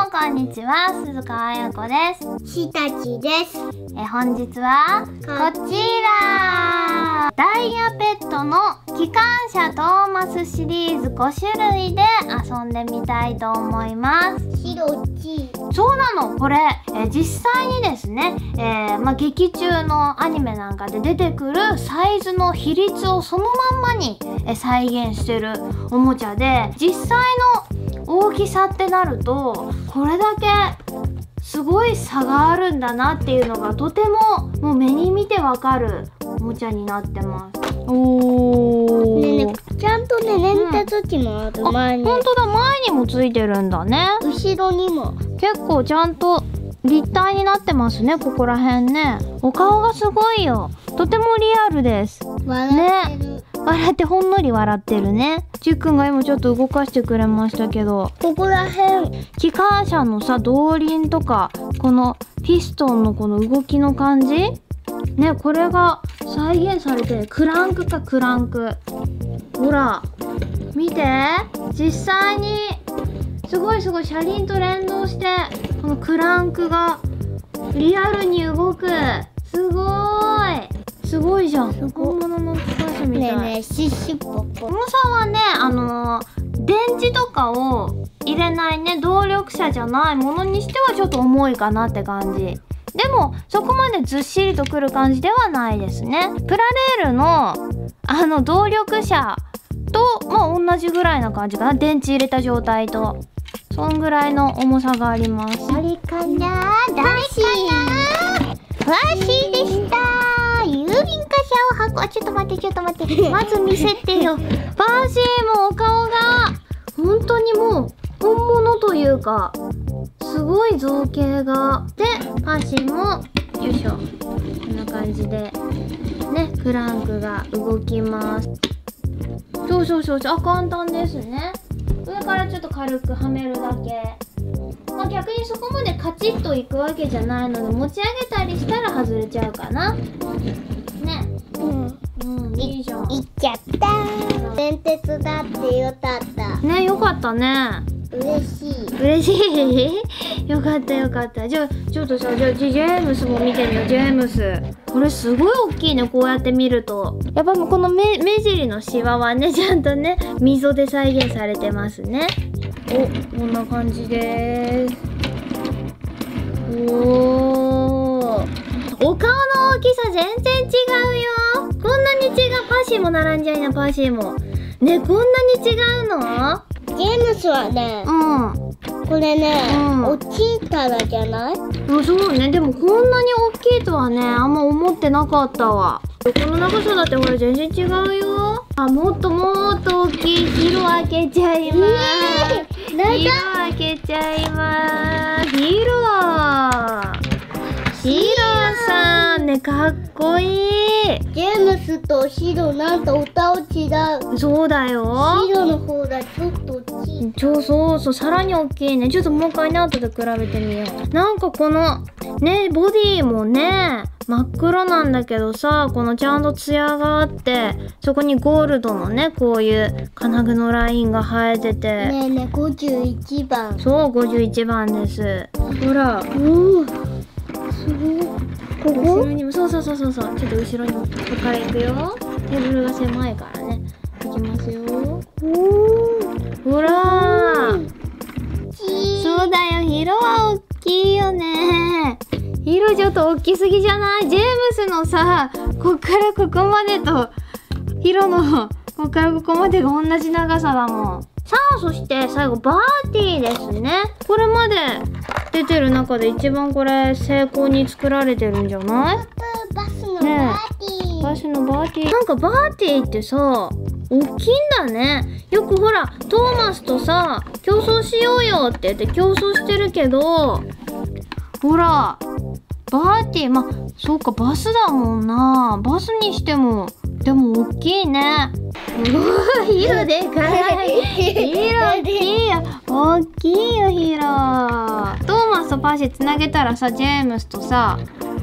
もこんにちは、鈴川綾子です。ひたちです。本日はこちらダイヤペットの機関車トーマスシリーズ5種類で遊んでみたいと思います。ひろちそうなの、これ実際にですね、劇中のアニメなんかで出てくるサイズの比率をそのまんまに再現してるおもちゃで、実際の大きさってなるとこれだけすごい差があるんだなっていうのがとてももう目に見てわかるおもちゃになってます。おーねえねえ、ちゃんとねレンタ機もある、前に。ほんとだ、前にもついてるんだね。後ろにも結構ちゃんと立体になってますね、ここら辺ね。お顔がすごいよ、とてもリアルです。笑ってる、ね、笑って、ほんのり笑ってるね。ちっくんが今ちょっと動かしてくれましたけど、ここら辺機関車のさ動輪とかこのピストンのこの動きの感じね、これが再現されてる。クランクか、クランク。ほら見て、実際にすごいすごい車輪と連動してこのクランクがリアルに動く。すごーい、すごいじゃん、本物の機関車みたい。ねえねえ、シュッシュポポ。重さはね、電池とかを入れないね、動力車じゃないものにしてはちょっと重いかなって感じ。でもそこまでずっしりとくる感じではないですね。プラレールの動力車と同じぐらいな感じかな、電池入れた状態と。そんぐらいの重さがあります。どれかな、どれかな。わしでした。郵便貨車を運ぶ。ちょっと待って、ちょっと待って。まず見せてよ。バーシーもお顔が本当にもう本物というか。すごい造形が。で、パーシーもよいしょ、こんな感じでね、クランクが動きます。そうそうそうそう、簡単ですね。上からちょっと軽くはめるだけ。逆にそこまでカチッといくわけじゃないので、持ち上げたりしたら外れちゃうかな。ね。うん、いいじゃん。いっちゃった。電鉄だってよかった。ね、よかったね。嬉しい。嬉しい。よかったよかった。じゃあちょっとさ、じゃあジェームスも見てみよう。ジェームス。これすごい大きいね。こうやって見ると。やっぱもうこの目尻のシワはね、ちゃんとね溝で再現されてますね。お、こんな感じです。おー。お顔の大きさ全然違うよ。こんなに違う。パーシーも並んじゃいな、パーシーも。ね、こんなに違うの？ジェームスはね、これね、大きいからじゃない？そうね、でもこんなに大きいとはね、あんま思ってなかったわ。この長さだってほら全然違うよ。あ、もっともっと大きい。色開けちゃいます。色開けちゃいます。ヒロさんね、かっこいい。ジェームスとヒロ、なんとお顔違う。そうだよ。ヒロの方がちょっと大きい。そうそう、さらに大きいね。ちょっともう一回ね、後で比べてみよう。なんかこのね、ボディもね真っ黒なんだけどさ、このちゃんとツヤがあって、そこにゴールドのねこういう金具のラインが生えてて。ねえねえ、51番。そう、51番です。ほら、おお、すごい。ここ後ろにも、そう、ちょっと後ろにも。ここから行くよ。テーブルが狭いからね。行きますよ。おー、ほらー。そうだよ、ヒロは大きいよね。ヒロちょっと大きすぎじゃない？ジェームスのさ、こっからここまでと、ヒロのこっからここまでが同じ長さだもん。さあ、そして最後、バーティーですね。これまで出てる中で一番これ精巧に作られてるんじゃない？バスのバーティー、ね、バスのバーティー。なんかバーティーってさ、大きいんだね。よくほら、トーマスとさ、競争しようよって言って競争してるけど、ほら、バーティー、そうか、バスだもんな。バスにしても、でも大きいね。おお、ヒロでかい。ヒロ大きいよ。大きいよ、ヒロ。トーマスとパーシーつなげたらさ、ジェームスとさ、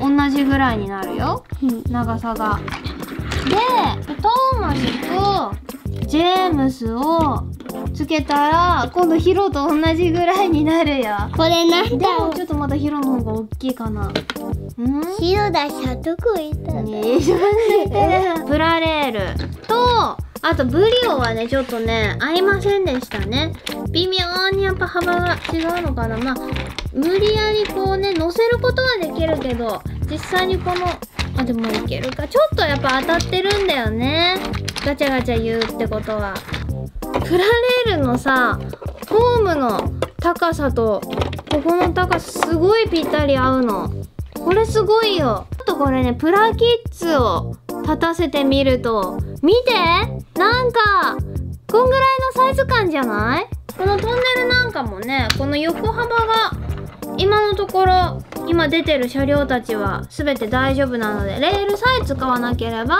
同じぐらいになるよ。長さが。で、トーマスとジェームスをつけたら今度ヒロと同じぐらいになるよ。これなんだろう。ちょっとまだヒロの方が大きいかな。ヒロだし、どこ行ったの？プラレールとあとブリオはね、ちょっとね合いませんでしたね。微妙にやっぱ幅が違うのかな。まあ無理やりこうね乗せることはできるけど、実際にこのあ、でもいけるか。ちょっとやっぱ当たってるんだよね、ガチャガチャ言うってことは。プラレールのさ、フォームの高さとここの高さすごいぴったり合うの。これすごいよ。ちょっとこれね、プラキッズを立たせてみると、見て、なんかこんぐらいのサイズ感じゃない？このトンネルなんかもね、この横幅が今のところ今出てる車両たちは全て大丈夫なので、レールさえ使わなければ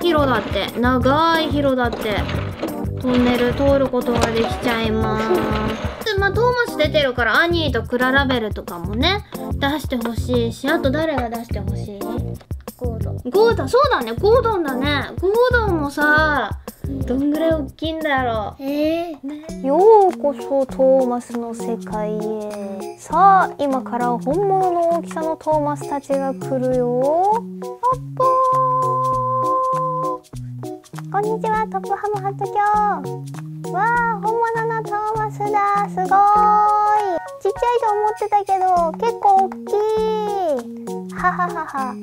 ヒロだって長いヒロだってトンネル通ることができちゃいます。まあトーマス出てるからアニーとクララベルとかもね出してほしいし、あと誰が出してほしい？ゴードン。ゴードン、そうだね、ゴードンだね。ゴードンもさ、どんぐらい大きいんだろう。ようこそトーマスの世界へ。さあ今から本物の大きさのトーマスたちが来るよ。トッポー、こんにちは、トップハムハット卿。わあ、本物のトーマスだ、すごい。ちっちゃいと思ってたけど結構大きい。はははは。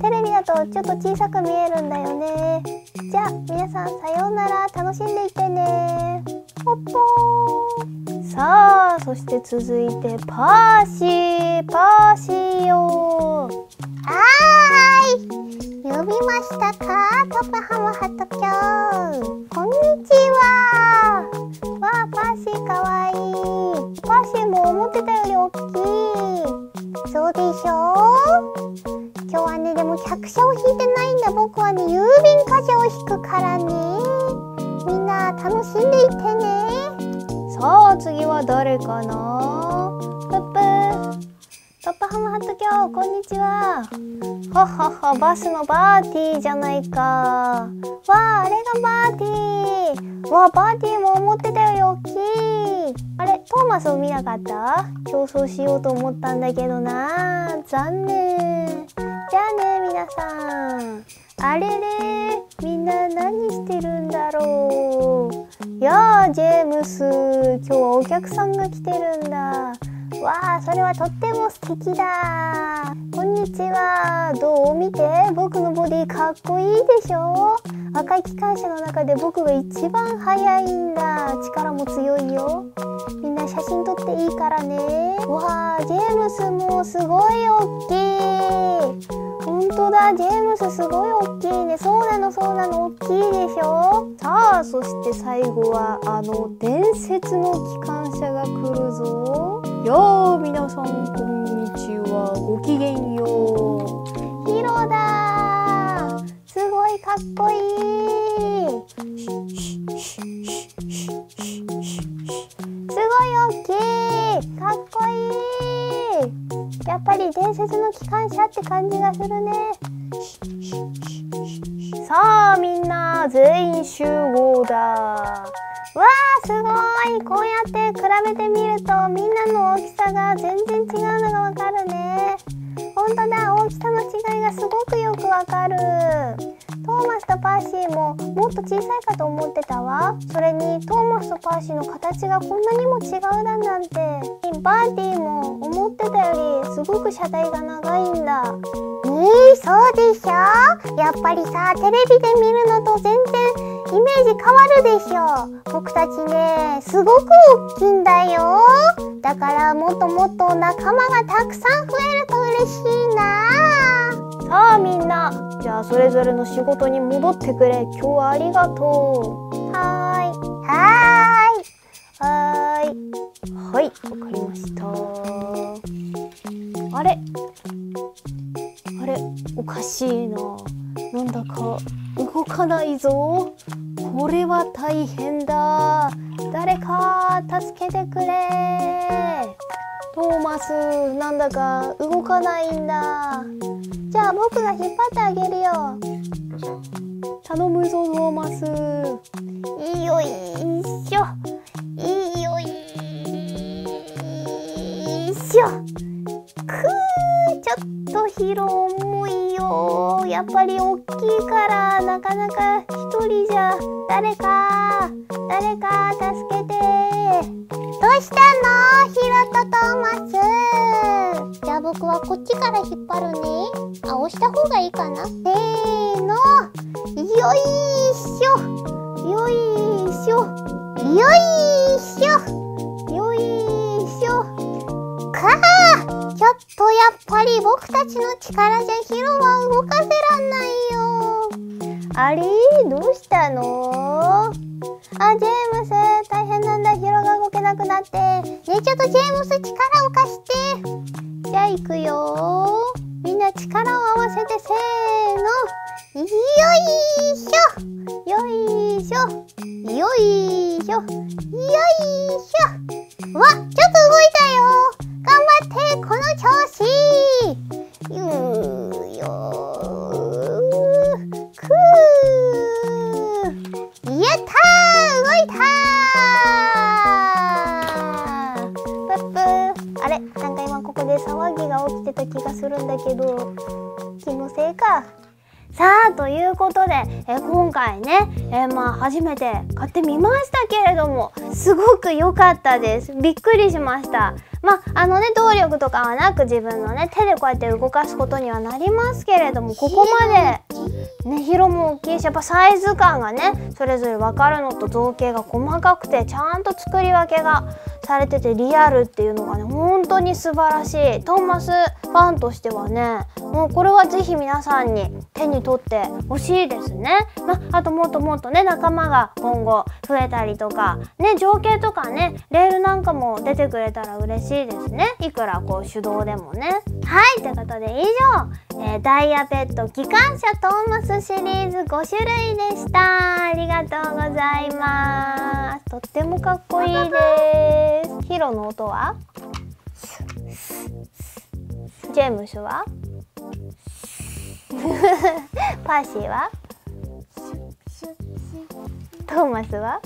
テレビだとちょっと小さく見えるんだよね。じゃあ皆さんさようなら、楽しんでいってね。ポッポー。さあそして続いてパーシー、パーシーよ。はーい、呼びましたか、トップハムハット卿。こんにちは。わあ、パーシーかわいい。パーシーも思ってたより大きい。そうでしょう。今日はね、でも客車を引いてないんだ。僕はね、郵便貨車を引くからね。みんな楽しんでいってね。さあ次は誰かな。プップー。トップハムハット卿、こんにちは。ははは、バスのバーティーじゃないか。わあ、あれがバーティー。わあ、バーティーも思ってたより大きい。あれ、トーマスを見なかった？競争しようと思ったんだけどな。残念。じゃあね、皆さん。あれれ、みんな何してるんだろう。やあ、ジェームス。今日はお客さんが来てるんだ。わあ、それはとっても素敵だ。こんにちは。どう？見て、僕のボディかっこいいでしょ。赤い機関車の中で僕が一番速いんだ。力も強いよ。みんな写真撮っていいからね。わあ、ジェームスもすごいおっきい。ほんとだ、ジェームスすごいおっきいね。そうなの、そうなの、おっきいでしょ。さあそして最後はあの伝説の機関車が来るぞ。やあ、皆さんこんにちは、ごきげんよう。ヒロだー、すごいかっこいい。すごい大きい、かっこいい。やっぱり伝説の機関車って感じがするね。さあみんな全員集合だ。わあ、すごい。こうやって比べてみるとみんなの大きさが全然違うのがわかるね。ほんとだ、大きさの違いがすごくよくわかる。トーマスとパーシーももっと小さいかと思ってたわ。それにトーマスとパーシーの形がこんなにも違うだなんて。バーティーも思ってたよりすごく車体が長いんだ。そうでしょ。やっぱりさ、テレビで見るのと全然イメージ変わるでしょ。僕たちね、すごく大きいんだよ。だからもっともっと仲間がたくさん増えると嬉しいな。さあみんな、じゃあそれぞれの仕事に戻ってくれ。今日はありがとう。はーい。はーい。はーい。はい、わかりました。あれ？あれ、おかしいな。なんだか動かないぞ。これは大変だ。誰か助けてくれ。トーマス、なんだか動かないんだ。じゃあ僕が引っ張ってあげるよ。頼むぞトーマス。よいしょ。しょ。ちょっと疲労重いよ。やっぱり大きいからなかなか一人じゃ。誰か助けて。どうしたのヒロトトーマス。じゃあ僕はこっちから引っ張るね。あ、押した方がいいかな。せーの、よいしょよいしょよいしょよいしょかあ、ちょっとやっぱり僕たちの力じゃヒロは動かせらんないよ。あれ、どうしたの。あ、ジェームス大変なんだ。ヒロが動けなくなって。ねえちょっとジェームス力を貸して。じゃあ行くよ。みんな力を合わせて、せーの、よいしょよいしょよいしょよいしょ。わっ、ちょっと動いたよ。頑張ってこの調子。ゆーよーくー、やったー、動いたー。プップー、あれ、なんか今ここで騒ぎが起きてた気がするんだけど、気のせいか。さあ、ということで、今回ね、まあ初めて買ってみましたけれども、すごく良かったです。びっくりしました。まあね、動力とかはなく自分のね手でこうやって動かすことにはなりますけれども、ここまでね広も大きいし、やっぱサイズ感がねそれぞれ分かるのと、造形が細かくてちゃんと作り分けがされててリアルっていうのがね本当に素晴らしい。トーマスファンとしてはね、もうこれは是非皆さんに手に取ってほしいですね。まあともっともっとね仲間が今後増えたりとかね、情景とかねレールなんかも出てくれたら嬉しいですね。いくらこう手動でもね。はい、ということで以上、ダイヤペット機関車トーマスシリーズ5種類でした。ありがとうございます。とってもかっこいいです。ヒロの音は？ジェームスは？パーシーは？トーマスは？